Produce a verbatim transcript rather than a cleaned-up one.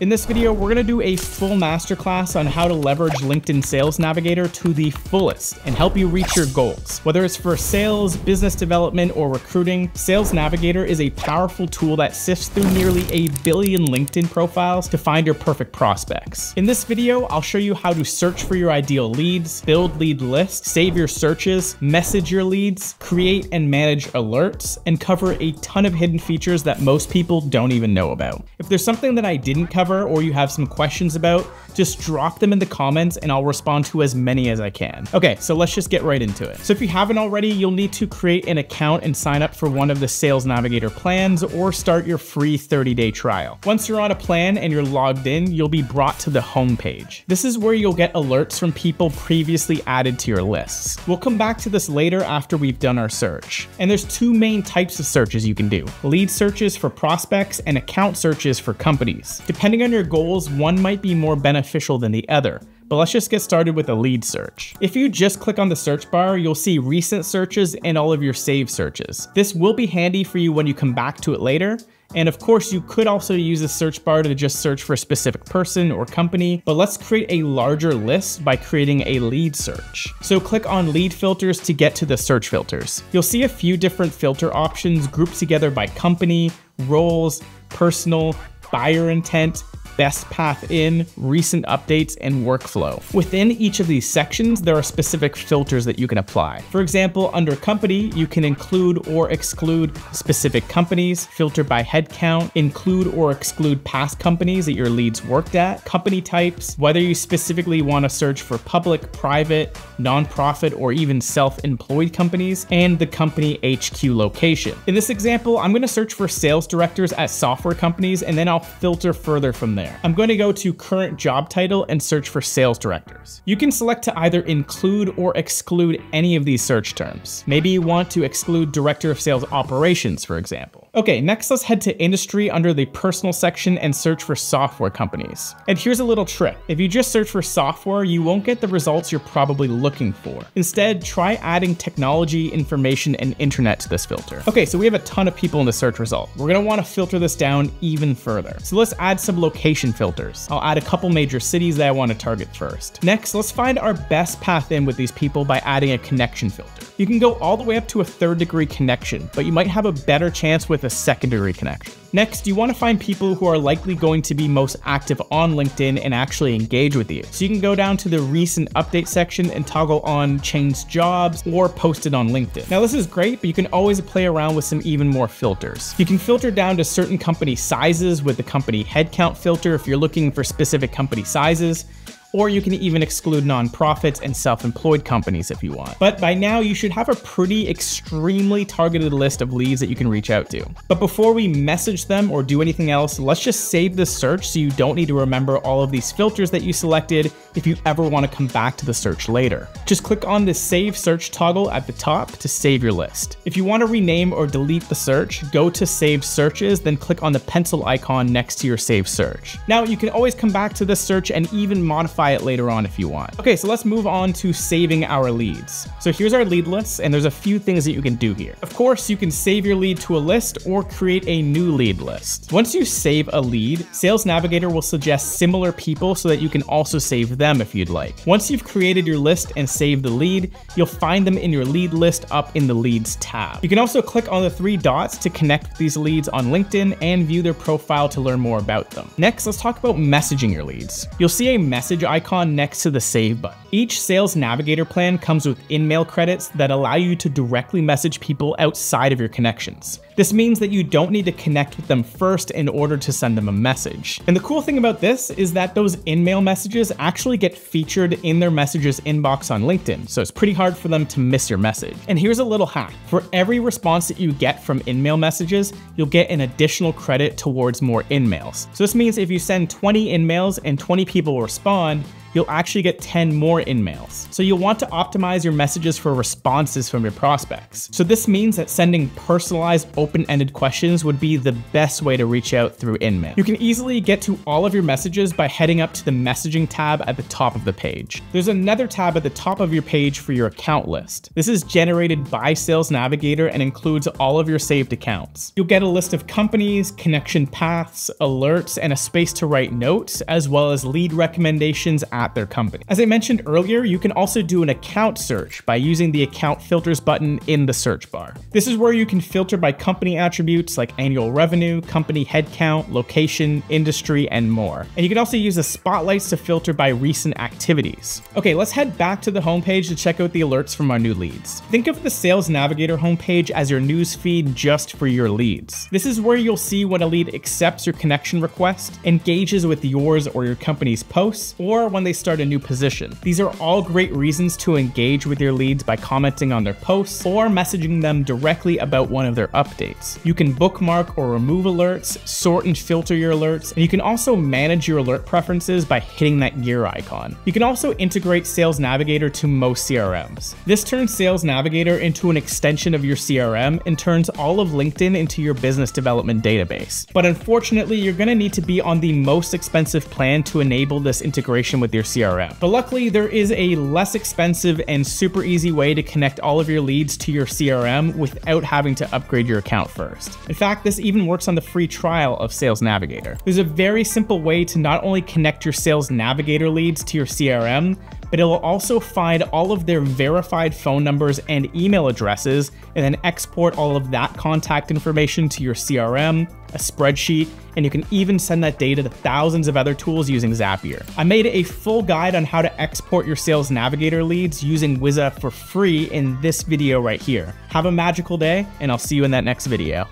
In this video, we're gonna do a full masterclass on how to leverage LinkedIn Sales Navigator to the fullest and help you reach your goals. Whether it's for sales, business development, or recruiting, Sales Navigator is a powerful tool that sifts through nearly a billion LinkedIn profiles to find your perfect prospects. In this video, I'll show you how to search for your ideal leads, build lead lists, save your searches, message your leads, create and manage alerts, and cover a ton of hidden features that most people don't even know about. If there's something that I didn't cover, or you have some questions about, just drop them in the comments and I'll respond to as many as I can. Okay, so let's just get right into it. So if you haven't already, you'll need to create an account and sign up for one of the Sales Navigator plans or start your free thirty day trial. Once you're on a plan and you're logged in, you'll be brought to the home page. This is where you'll get alerts from people previously added to your lists. We'll come back to this later after we've done our search. And there's two main types of searches you can do: lead searches for prospects and account searches for companies. Depending on your goals, one might be more beneficial than the other, but let's just get started with a lead search. If you just click on the search bar, you'll see recent searches and all of your saved searches. This will be handy for you when you come back to it later. And of course, you could also use the search bar to just search for a specific person or company, but let's create a larger list by creating a lead search. So click on lead filters to get to the search filters. You'll see a few different filter options grouped together by company, roles, personal, buyer intent, best path in, recent updates, and workflow. Within each of these sections, there are specific filters that you can apply. For example, under company, you can include or exclude specific companies, filter by headcount, include or exclude past companies that your leads worked at, company types, whether you specifically want to search for public, private, nonprofit, or even self-employed companies, and the company H Q location. In this example, I'm going to search for sales directors at software companies, and then I'll filter further from there. I'm going to go to current job title and search for sales directors. You can select to either include or exclude any of these search terms. Maybe you want to exclude director of sales operations, for example. Okay, next let's head to industry under the personal section and search for software companies. And here's a little trick. If you just search for software, you won't get the results you're probably looking for. Instead, try adding technology, information, and internet to this filter. Okay, so we have a ton of people in the search result. We're going to want to filter this down even further. So let's add some location filters. I'll add a couple major cities that I want to target first. Next, let's find our best path in with these people by adding a connection filter. You can go all the way up to a third degree connection, but you might have a better chance with a second degree connection. Next, you want to find people who are likely going to be most active on LinkedIn and actually engage with you. So you can go down to the recent update section and toggle on change jobs or posted on LinkedIn. Now this is great, but you can always play around with some even more filters. You can filter down to certain company sizes with the company headcount filter if you're looking for specific company sizes. Or you can even exclude nonprofits and self-employed companies if you want. But by now you should have a pretty extremely targeted list of leads that you can reach out to. But before we message them or do anything else, let's just save this search so you don't need to remember all of these filters that you selected if you ever want to come back to the search later. Just click on the save search toggle at the top to save your list. If you want to rename or delete the search, go to save searches, then click on the pencil icon next to your save search. Now you can always come back to this search and even modify it later on if you want. Okay, so let's move on to saving our leads. So here's our lead list, and there's a few things that you can do here. Of course, you can save your lead to a list or create a new lead list. Once you save a lead, Sales Navigator will suggest similar people so that you can also save them if you'd like. Once you've created your list and saved the lead, you'll find them in your lead list up in the leads tab. You can also click on the three dots to connect these leads on LinkedIn and view their profile to learn more about them. Next, let's talk about messaging your leads. You'll see a message icon next to the save button. Each Sales Navigator plan comes with in-mail credits that allow you to directly message people outside of your connections. This means that you don't need to connect with them first in order to send them a message. And the cool thing about this is that those in-mail messages actually get featured in their messages inbox on LinkedIn, so it's pretty hard for them to miss your message. And here's a little hack. For every response that you get from in-mail messages, you'll get an additional credit towards more in-mails. So this means if you send twenty in-mails and twenty people respond, you'll actually get ten more in-mails. So you'll want to optimize your messages for responses from your prospects. So this means that sending personalized open-ended questions would be the best way to reach out through in-mail. You can easily get to all of your messages by heading up to the messaging tab at the top of the page. There's another tab at the top of your page for your account list. This is generated by Sales Navigator and includes all of your saved accounts. You'll get a list of companies, connection paths, alerts, and a space to write notes, as well as lead recommendations at their company. As I mentioned earlier, you can also do an account search by using the account filters button in the search bar. This is where you can filter by company attributes like annual revenue, company headcount, location, industry, and more. And you can also use the spotlights to filter by recent activities. Okay, let's head back to the homepage to check out the alerts from our new leads. Think of the Sales Navigator homepage as your news feed just for your leads. This is where you'll see when a lead accepts your connection request, engages with yours or your company's posts, or when they start a new position. These are all great reasons to engage with your leads by commenting on their posts or messaging them directly about one of their updates. You can bookmark or remove alerts, sort and filter your alerts, and you can also manage your alert preferences by hitting that gear icon. You can also integrate Sales Navigator to most C R Ms. This turns Sales Navigator into an extension of your C R M and turns all of LinkedIn into your business development database. But unfortunately, you're going to need to be on the most expensive plan to enable this integration with your C R M. But luckily, there is a less expensive and super easy way to connect all of your leads to your C R M without having to upgrade your account first. In fact, this even works on the free trial of Sales Navigator. There's a very simple way to not only connect your Sales Navigator leads to your C R M, but it'll also find all of their verified phone numbers and email addresses, and then export all of that contact information to your C R M, a spreadsheet, and you can even send that data to thousands of other tools using Zapier. I made a full guide on how to export your Sales Navigator leads using Wiza for free in this video right here. Have a magical day, and I'll see you in that next video.